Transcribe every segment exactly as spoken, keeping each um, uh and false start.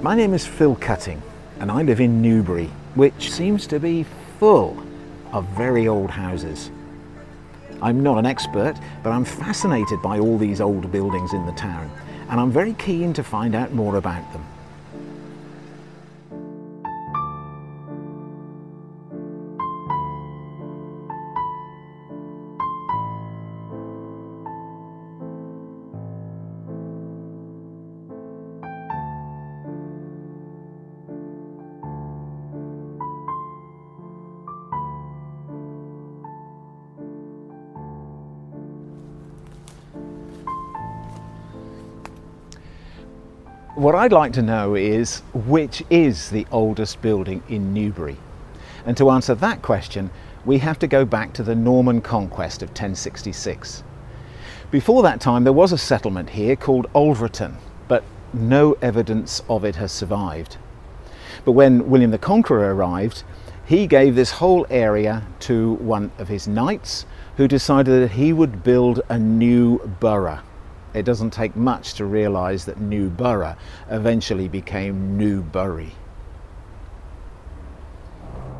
My name is Phil Cutting and I live in Newbury, which seems to be full of very old houses. I'm not an expert, but I'm fascinated by all these old buildings in the town, and I'm very keen to find out more about them. What I'd like to know is, which is the oldest building in Newbury? And to answer that question, we have to go back to the Norman Conquest of ten sixty-six. Before that time, there was a settlement here called Ulverton, but no evidence of it has survived. But when William the Conqueror arrived, he gave this whole area to one of his knights, who decided that he would build a new borough. It doesn't take much to realise that New Borough eventually became Newbury.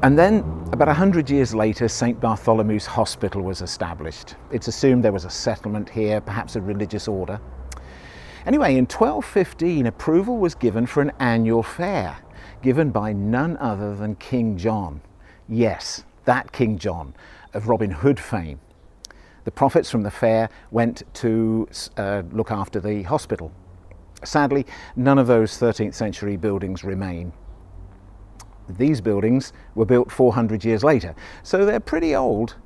And then, about a hundred years later, St Bartholomew's Hospital was established. It's assumed there was a settlement here, perhaps a religious order. Anyway, in twelve fifteen, approval was given for an annual fair, given by none other than King John. Yes, that King John, of Robin Hood fame. The profits from the fair went to uh, look after the hospital. Sadly, none of those thirteenth century buildings remain. These buildings were built four hundred years later, so they're pretty old,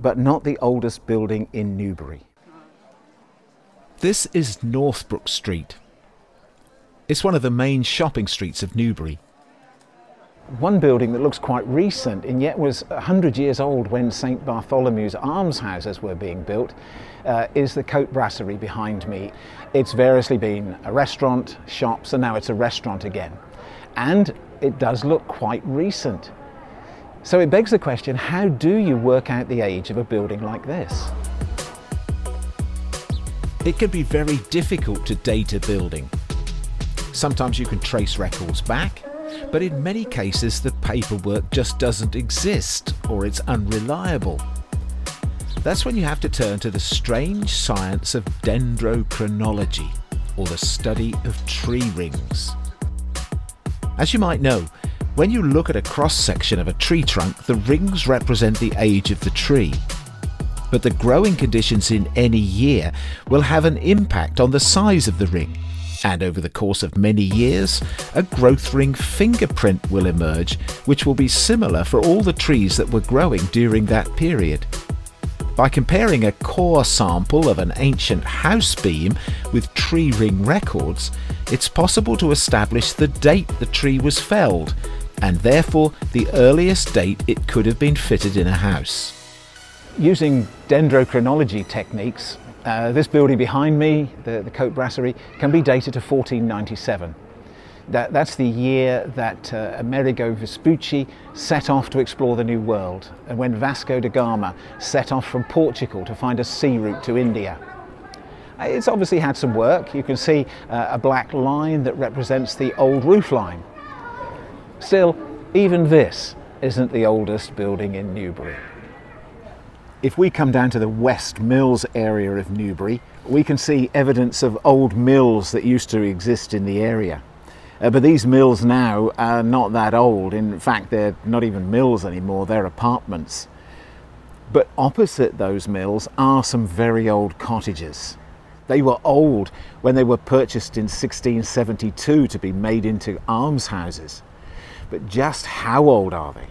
but not the oldest building in Newbury. This is Northbrook Street. It's one of the main shopping streets of Newbury. One building that looks quite recent and yet was one hundred years old when St Bartholomew's almshouses were being built uh, is the Cote Brasserie behind me. It's variously been a restaurant, shops, and now it's a restaurant again. And it does look quite recent. So it begs the question, how do you work out the age of a building like this? It can be very difficult to date a building. Sometimes you can trace records back, but in many cases the paperwork just doesn't exist or it's unreliable. That's when you have to turn to the strange science of dendrochronology, or the study of tree rings. As you might know, when you look at a cross-section of a tree trunk, the rings represent the age of the tree. But the growing conditions in any year will have an impact on the size of the ring. And over the course of many years, a growth ring fingerprint will emerge, which will be similar for all the trees that were growing during that period. By comparing a core sample of an ancient house beam with tree ring records, it's possible to establish the date the tree was felled, and therefore the earliest date it could have been fitted in a house. Using dendrochronology techniques, Uh, this building behind me, the, the Cote Brasserie, can be dated to fourteen ninety-seven. That, that's the year that uh, Amerigo Vespucci set off to explore the New World, and when Vasco da Gama set off from Portugal to find a sea route to India. It's obviously had some work. You can see uh, a black line that represents the old roof line. Still, even this isn't the oldest building in Newbury. If we come down to the West Mills area of Newbury, we can see evidence of old mills that used to exist in the area. Uh, but these mills now are not that old. In fact, they're not even mills anymore, they're apartments. But opposite those mills are some very old cottages. They were old when they were purchased in sixteen seventy-two to be made into almshouses. But just how old are they?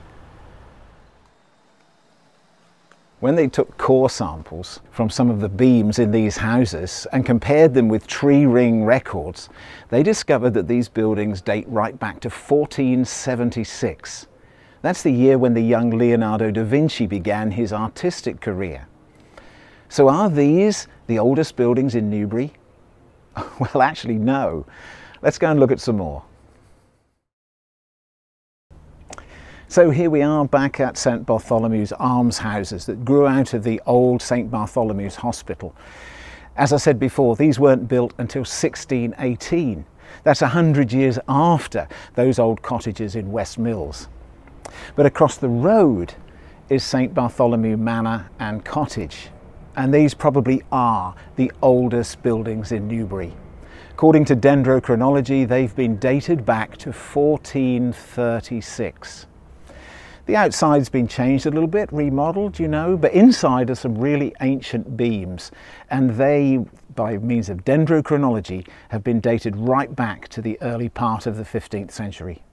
When they took core samples from some of the beams in these houses and compared them with tree ring records, they discovered that these buildings date right back to fourteen seventy-six. That's the year when the young Leonardo da Vinci began his artistic career. So are these the oldest buildings in Newbury? Well, actually, no. Let's go and look at some more. So here we are back at St Bartholomew's almshouses that grew out of the old St Bartholomew's Hospital. As I said before, these weren't built until sixteen eighteen, That's a hundred years after those old cottages in West Mills. But across the road is St Bartholomew's Manor and Cottage, and these probably are the oldest buildings in Newbury. According to Dendrochronology, they've been dated back to fourteen thirty-six. The outside's been changed a little bit, remodeled, you know, but inside are some really ancient beams, and they, by means of dendrochronology, have been dated right back to the early part of the fifteenth century.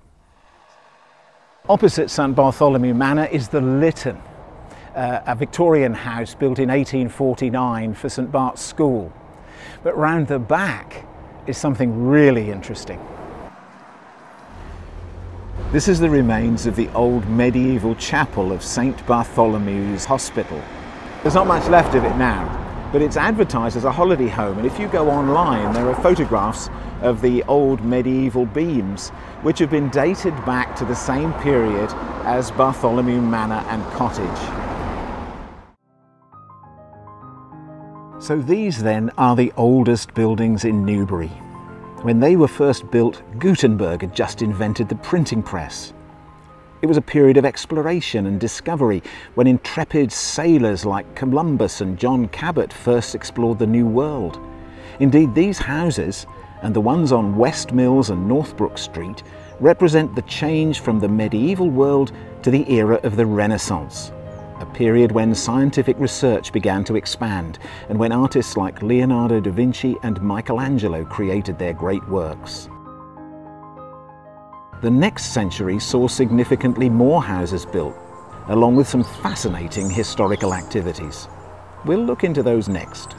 Opposite St Bartholomew Manor is the Litten, uh, a Victorian house built in eighteen forty-nine for St Bart's School. But round the back is something really interesting. This is the remains of the old medieval chapel of St Bartholomew's Hospital. There's not much left of it now, but it's advertised as a holiday home, and if you go online there are photographs of the old medieval beams, which have been dated back to the same period as Bartholomew Manor and Cottage. So these then are the oldest buildings in Newbury. When they were first built, Gutenberg had just invented the printing press. It was a period of exploration and discovery when intrepid sailors like Columbus and John Cabot first explored the New World. Indeed, these houses, and the ones on West Mills and Northbrook Street, represent the change from the medieval world to the era of the Renaissance, a period when scientific research began to expand and when artists like Leonardo da Vinci and Michelangelo created their great works. The next century saw significantly more houses built, along with some fascinating historical activities. We'll look into those next.